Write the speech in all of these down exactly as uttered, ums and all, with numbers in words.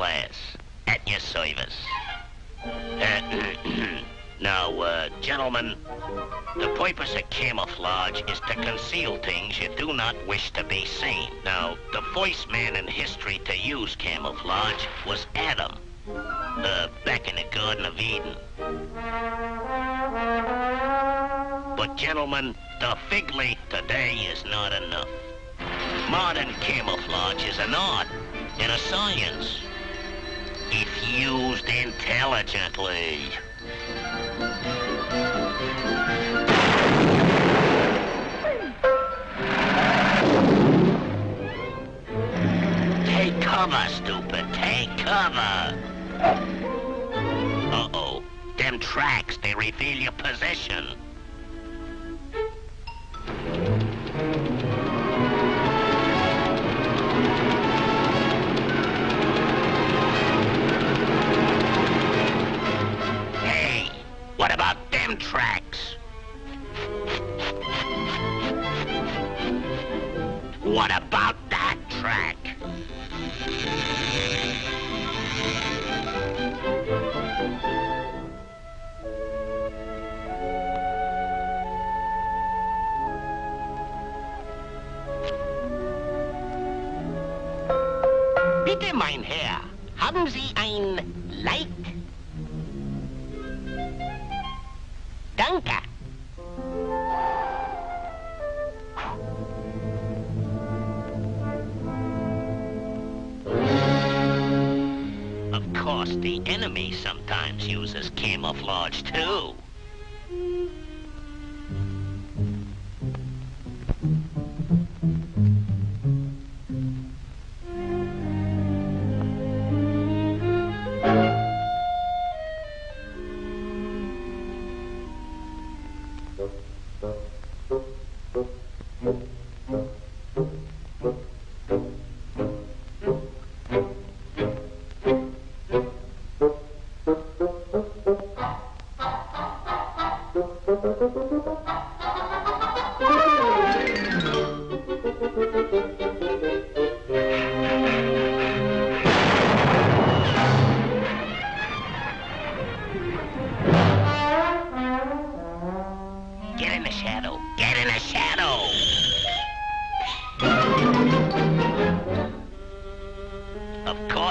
class. At your service. Uh, now, uh, gentlemen, the purpose of camouflage is to conceal things you do not wish to be seen. Now, the first man in history to use camouflage was Adam, uh, back in the Garden of Eden. But, gentlemen, the fig leaf today is not enough. Modern camouflage is an art and a science, if used intelligently. Take cover, stupid. Take cover. Uh-oh. Them tracks, they reveal your position. What about them tracks? What about that track? Bitte, mein Herr, haben Sie ein Light? Danke. Of course, the enemy sometimes uses camouflage too.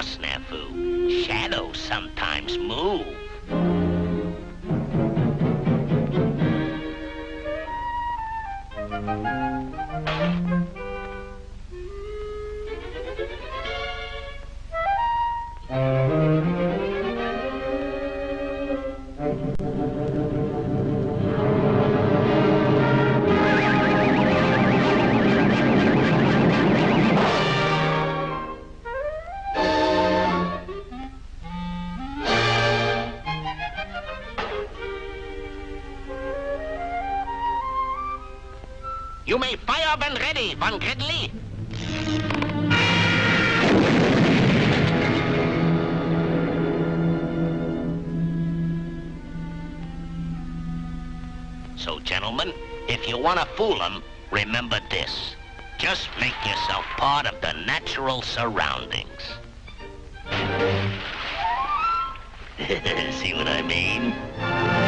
Snafu, shadows sometimes move. You may fire when ready, von Gridley. So, gentlemen, if you want to fool them, remember this. Just make yourself part of the natural surroundings. See what I mean?